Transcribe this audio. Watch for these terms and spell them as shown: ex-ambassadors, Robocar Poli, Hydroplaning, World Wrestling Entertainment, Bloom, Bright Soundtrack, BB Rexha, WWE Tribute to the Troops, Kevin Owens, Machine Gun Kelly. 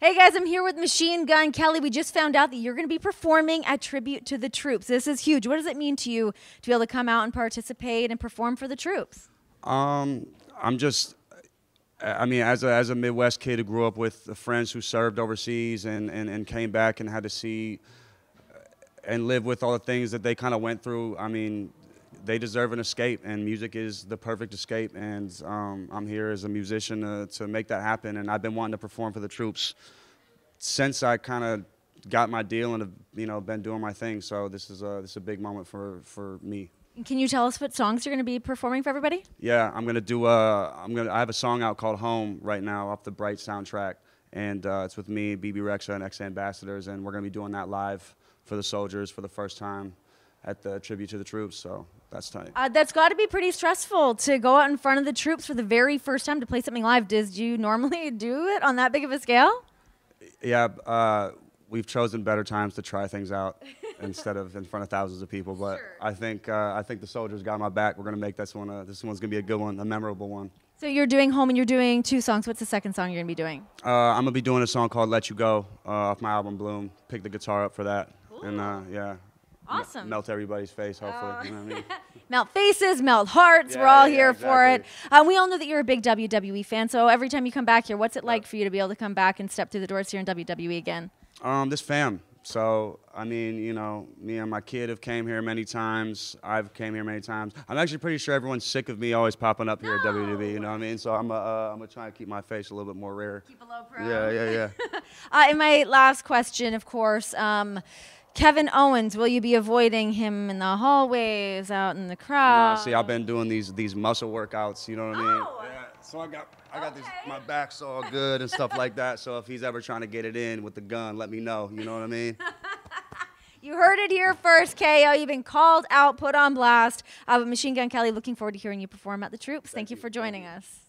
Hey guys, I'm here with Machine Gun Kelly. We just found out that you're going to be performing at Tribute to the Troops. This is huge. What does it mean to you to be able to come out and participate and perform for the troops? I mean, as a Midwest kid who grew up with friends who served overseas and came back and had to see and live with all the things that they kind of went through, I mean, they deserve an escape, and music is the perfect escape, and I'm here as a musician to make that happen, and I've been wanting to perform for the troops since I kind of got my deal and have, you know, been doing my thing, so this is a big moment for me. Can you tell us what songs you're going to be performing for everybody? Yeah, I have a song out called Home right now off the Bright Soundtrack, and it's with me, BB Rexha, and Ex-Ambassadors, and we're going to be doing that live for the soldiers for the first time at the Tribute to the Troops, so that's tight. That's got to be pretty stressful to go out in front of the troops for the very first time to play something live. Did you normally do it on that big of a scale? Yeah, we've chosen better times to try things out instead of in front of thousands of people. But sure. I think the soldiers got my back. We're gonna make this one. This one's gonna be a good one, a memorable one. So you're doing Home and you're doing two songs. What's the second song you're gonna be doing? I'm gonna be doing a song called Let You Go off my album Bloom. Pick the guitar up for that. Ooh. And yeah. Awesome. Melt everybody's face, hopefully. You know what I mean? Melt faces, melt hearts. Yeah, we're all here exactly. for it. We all know that you're a big WWE fan, so every time you come back here, what's it like for you to be able to come back and step through the doors here in WWE again? This fam. So, I mean, you know, me and my kid have came here many times. I've came here many times. I'm actually pretty sure everyone's sick of me always popping up here at WWE, you know what I mean? So I'm gonna try and keep my face a little bit more rare. Keep a low pro. Yeah. And my last question, of course, Kevin Owens, will you be avoiding him in the hallways, out in the crowd? No, see, I've been doing these muscle workouts, you know what I mean? Yeah, so I got this, my back's all good and stuff like that, so if he's ever trying to get it in with the gun, let me know, you know what I mean? You heard it here first, KO. You've been called out, put on blast. Machine Gun Kelly, looking forward to hearing you perform at the Troops. Thank you for joining us.